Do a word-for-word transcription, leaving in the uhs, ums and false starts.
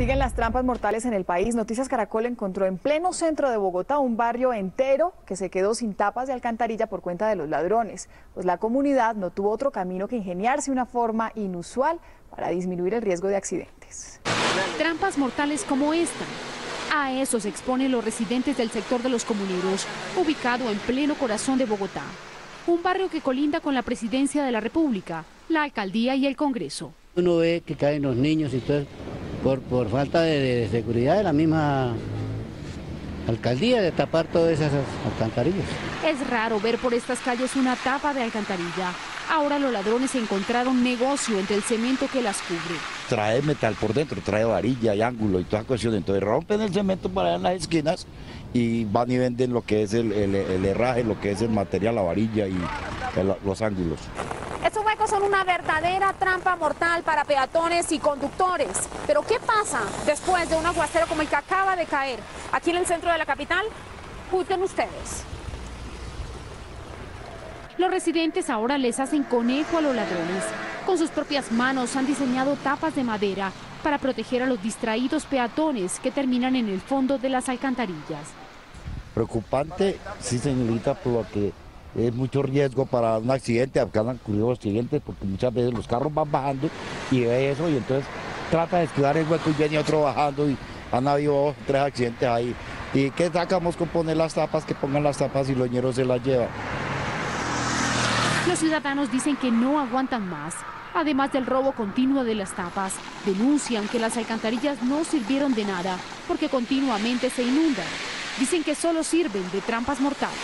Siguen las trampas mortales en el país. Noticias Caracol encontró en pleno centro de Bogotá un barrio entero que se quedó sin tapas de alcantarilla por cuenta de los ladrones. Pues la comunidad no tuvo otro camino que ingeniarse una forma inusual para disminuir el riesgo de accidentes. Trampas mortales como esta. A eso se exponen los residentes del sector de Los Comuneros, ubicado en pleno corazón de Bogotá. Un barrio que colinda con la Presidencia de la República, la Alcaldía y el Congreso. Uno ve que caen los niños y todo, por, por falta de, de seguridad de la misma alcaldía, de tapar todas esas alcantarillas. Es raro ver por estas calles una tapa de alcantarilla. Ahora los ladrones encontraron negocio entre el cemento que las cubre. Trae metal por dentro, trae varilla y ángulo y todas cuestiones. Entonces rompen el cemento para allá en las esquinas y van y venden lo que es el, el, el herraje, lo que es el material, la varilla y el, los ángulos. Estos huecos son una verdadera trampa mortal para peatones y conductores. Pero ¿qué pasa después de un aguacero como el que acaba de caer aquí en el centro de la capital? Juzguen ustedes. Los residentes ahora les hacen conejo a los ladrones. Con sus propias manos han diseñado tapas de madera para proteger a los distraídos peatones que terminan en el fondo de las alcantarillas. Preocupante, sí señorita, porque es mucho riesgo para un accidente, acá han ocurrido accidentes porque muchas veces los carros van bajando y ve eso y entonces trata de esquivar el hueco y viene otro bajando y han habido dos, tres accidentes ahí. ¿Y qué sacamos con poner las tapas? Que pongan las tapas y los ñeros se las llevan. Los ciudadanos dicen que no aguantan más. Además del robo continuo de las tapas, denuncian que las alcantarillas no sirvieron de nada porque continuamente se inundan. Dicen que solo sirven de trampas mortales.